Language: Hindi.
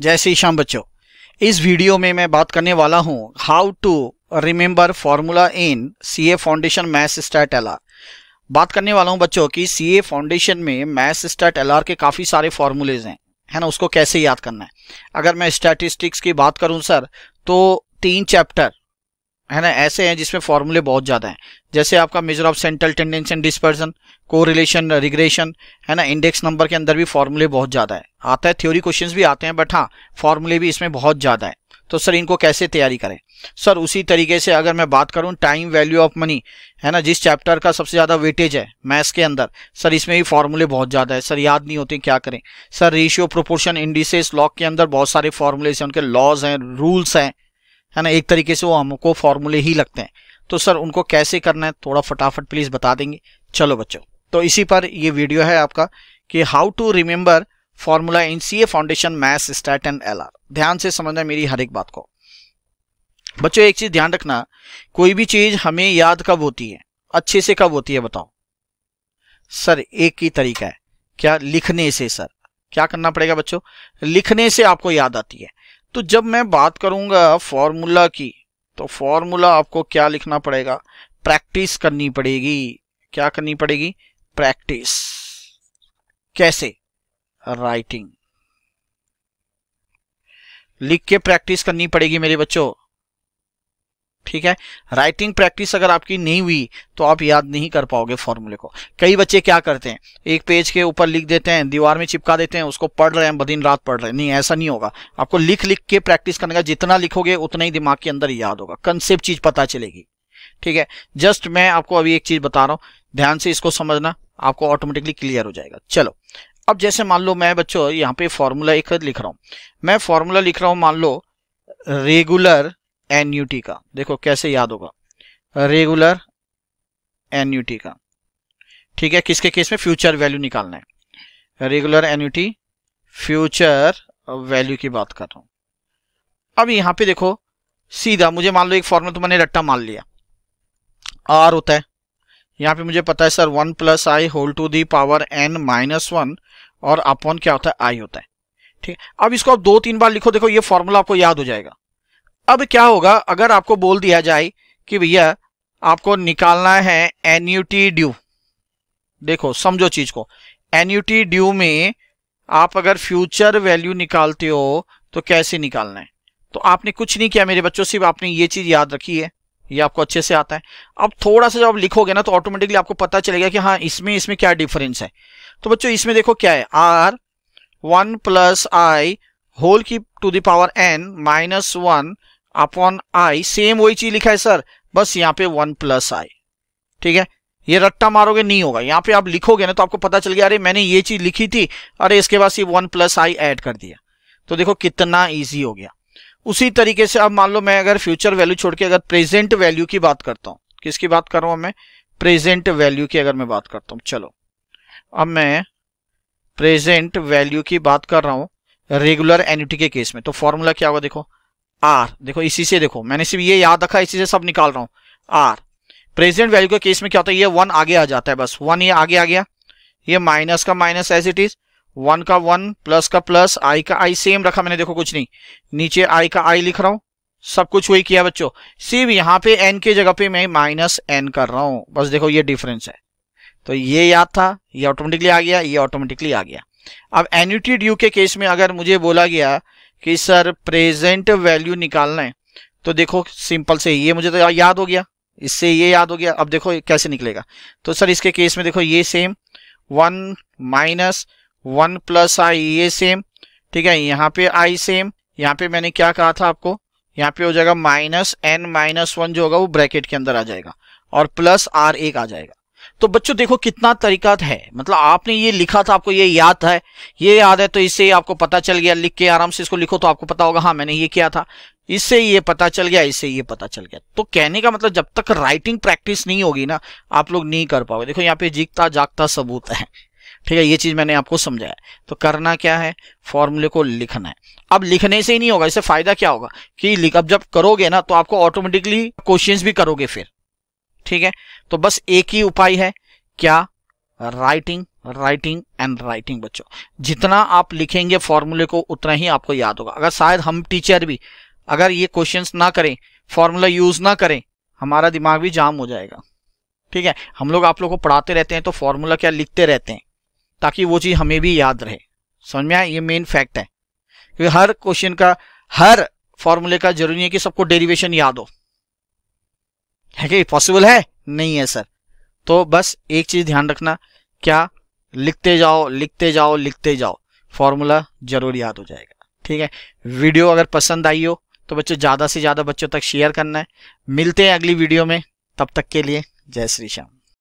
जय श्री श्याम बच्चों, इस वीडियो में मैं बात करने वाला हूं how to remember formula in CA foundation maths stat LR. बात करने वाला हूं बच्चों कि सीए फाउंडेशन में मैथ्स स्टैट एलआर के काफ़ी सारे फार्मूलेज हैं, है ना, उसको कैसे याद करना है। अगर मैं स्टैटिस्टिक्स की बात करूं सर तो 3 चैप्टर है ना ऐसे हैं जिसमें फार्मूले बहुत ज़्यादा हैं, जैसे आपका measure of central tendency and dispersion, correlation, regression, है ना। इंडेक्स नंबर के अंदर भी फार्मूले बहुत ज़्यादा है आता है, थ्योरी क्वेश्चंस भी आते हैं, बट हाँ फार्मूले भी इसमें बहुत ज़्यादा है। तो सर इनको कैसे तैयारी करें सर? उसी तरीके से अगर मैं बात करूं टाइम वैल्यू ऑफ मनी, है ना, जिस चैप्टर का सबसे ज़्यादा वेटेज है मैथ्स के अंदर, सर इसमें भी फार्मूले बहुत ज़्यादा है, सर याद नहीं होते, क्या करें sir? Ratio, proportion, indices, log के अंदर बहुत सारे फार्मूलेस हैं, उनके लॉज हैं, रूल्स हैं, है ना, एक तरीके से वो हमको फार्मूले ही लगते हैं। तो सर उनको कैसे करना है थोड़ा फटाफट प्लीज़ बता देंगे। चलो बच्चों, तो इसी पर ये वीडियो है आपका कि how to remember formula in CA foundation maths stat and LR. ध्यान से समझना मेरी हर एक बात को बच्चों। एक चीज़ ध्यान रखना, कोई भी चीज़ हमें याद कब होती है, अच्छे से कब होती है बताओ सर? एक ही तरीका है, क्या? लिखने से। सर क्या करना पड़ेगा बच्चों? लिखने से आपको याद आती है। तो जब मैं बात करूंगा फॉर्मूला की, तो फॉर्मूला आपको क्या लिखना पड़ेगा? प्रैक्टिस करनी पड़ेगी। क्या करनी पड़ेगी? प्रैक्टिस। कैसे? राइटिंग, लिख के प्रैक्टिस करनी पड़ेगी मेरे बच्चों, ठीक है। राइटिंग प्रैक्टिस अगर आपकी नहीं हुई तो आप याद नहीं कर पाओगे फॉर्मूले को। कई बच्चे क्या करते हैं, एक पेज के ऊपर लिख देते हैं, दीवार में चिपका देते हैं, उसको पढ़ रहे हैं दिन रात पढ़ रहे हैं। नहीं, ऐसा नहीं होगा। आपको लिख लिख के प्रैक्टिस करने का, जितना लिखोगे उतना ही दिमाग के अंदर याद होगा, कंसेप्ट चीज पता चलेगी, ठीक है। जस्ट मैं आपको अभी एक चीज बता रहा हूँ, ध्यान से इसको समझना, आपको ऑटोमेटिकली क्लियर हो जाएगा। चलो अब जैसे मान लो मैं बच्चों यहाँ पे फॉर्मूला एक लिख रहा हूँ, मैं फॉर्मूला लिख रहा हूँ मान लो रेगुलर एन्यूटी का। देखो कैसे याद होगा, रेगुलर एन्यूटी का, ठीक है। किसके केस में? फ्यूचर वैल्यू निकालना है। रेगुलर एन्यूटी फ्यूचर वैल्यू की बात कर रहा हूं। अब यहां पे देखो सीधा मुझे मान लो एक फॉर्मूला तो मैंने रट्टा मान लिया, आर होता है, यहां पे मुझे पता है sir 1 + i whole to the power n - 1 और अपॉन क्या होता है? आई होता है, ठीक है। अब इसको आप 2-3 बार लिखो, देखो ये फॉर्मूला आपको याद हो जाएगा। अब क्या होगा अगर आपको बोल दिया जाए कि भैया आपको निकालना है एन्युटी ड्यू। देखो समझो चीज को, एन्युटी ड्यू में आप अगर फ्यूचर वैल्यू निकालते हो तो कैसे निकालना है? तो आपने कुछ नहीं किया मेरे बच्चों, सिर्फ आपने ये चीज याद रखी है, ये आपको अच्छे से आता है। अब थोड़ा सा जब आप लिखोगे ना तो ऑटोमेटिकली आपको पता चलेगा कि हाँ इसमें क्या डिफरेंस है। तो बच्चों इसमें देखो क्या है, R 1 + i whole to the power n - 1 upon i, same वही चीज लिखा है सर, बस यहाँ पे 1 + i, ठीक है। ये रट्टा मारोगे नहीं होगा, यहाँ पे आप लिखोगे ना तो आपको पता चल गया अरे मैंने ये चीज लिखी थी, अरे इसके बाद सिर्फ 1 + i ऐड कर दिया, तो देखो कितना इजी हो गया। उसी तरीके से अब मान लो मैं अगर फ्यूचर वैल्यू छोड़ के अगर प्रेजेंट वैल्यू की बात करता हूँ, किसकी बात कर रहा हूँ मैं? प्रेजेंट वैल्यू की अगर मैं बात करता हूँ। चलो अब मैं प्रेजेंट वैल्यू की बात कर रहा हूँ रेगुलर एन्युटी के केस में, तो फॉर्मूला क्या होगा? देखो आर, देखो इसी से, देखो मैंने सिर्फ ये याद रखा, इसी से सब निकाल रहा हूँ। आर प्रेजेंट वैल्यू के केस में क्या होता है, ये 1 आगे आ जाता है, बस 1 ये आगे आ गया, ये माइनस का माइनस एज इट इज, 1 का 1, प्लस का प्लस, आई का आई सेम रखा मैंने, देखो कुछ नहीं, नीचे आई का आई लिख रहा हूँ, सब कुछ वही किया बच्चों, सिर्फ यहाँ पे एन के जगह पे मैं -n कर रहा हूँ, बस देखो ये डिफरेंस है। तो ये याद था, ये ऑटोमेटिकली आ गया, ये ऑटोमेटिकली आ गया। अब एन्युटी ड्यू के केस में अगर मुझे बोला गया कि सर प्रेजेंट वैल्यू निकालना है, तो देखो सिंपल से ये मुझे तो याद हो गया, इससे ये याद हो गया। अब देखो कैसे निकलेगा, तो सर इसके केस में देखो ये सेम 1 - 1 + i, ये सेम, ठीक है, यहाँ पे i सेम, यहाँ पे मैंने क्या कहा था आपको, यहाँ पे हो जाएगा -n - 1 जो होगा वो ब्रैकेट के अंदर आ जाएगा और प्लस आर 1 आ जाएगा। तो बच्चों देखो कितना तरीका है, मतलब आपने ये लिखा था, आपको ये याद है, ये याद है, तो इससे आपको पता चल गया। लिख के आराम से इसको लिखो तो आपको पता होगा हाँ मैंने ये किया था, इससे ये पता चल गया, इससे ये पता चल गया। तो कहने का मतलब जब तक राइटिंग प्रैक्टिस नहीं होगी ना आप लोग नहीं कर पाओगे। देखो यहाँ पे जीतता जागता सबूत है, ठीक है, ये चीज मैंने आपको समझाया। तो करना क्या है, फॉर्मूले को लिखना है। अब लिखने से ही नहीं होगा, इससे फायदा क्या होगा कि अब जब करोगे ना तो आपको ऑटोमेटिकली क्वेश्चन भी करोगे फिर, ठीक है। तो बस एक ही उपाय है, क्या? Writing writing and writing. बच्चों जितना आप लिखेंगे फॉर्मूले को उतना ही आपको याद होगा। अगर शायद हम टीचर भी अगर ये क्वेश्चंस ना करें, फॉर्मूला यूज ना करें, हमारा दिमाग भी जाम हो जाएगा। ठीक है, हम लोग आप लोग को पढ़ाते रहते हैं तो फॉर्मूला क्या लिखते रहते हैं ताकि वो चीज हमें भी याद रहे। समझ में आए, ये मेन फैक्ट है। क्योंकि हर क्वेश्चन का, हर फॉर्मूले का जरूरी है कि सबको डेरिवेशन याद हो। है कि पॉसिबल है? नहीं है सर। तो बस एक चीज ध्यान रखना, क्या लिखते जाओ लिखते जाओ लिखते जाओ, फॉर्मूला जरूर याद हो जाएगा। ठीक है, वीडियो अगर पसंद आई हो तो बच्चों ज़्यादा से ज़्यादा बच्चों तक शेयर करना है। मिलते हैं अगली वीडियो में, तब तक के लिए जय श्री श्याम।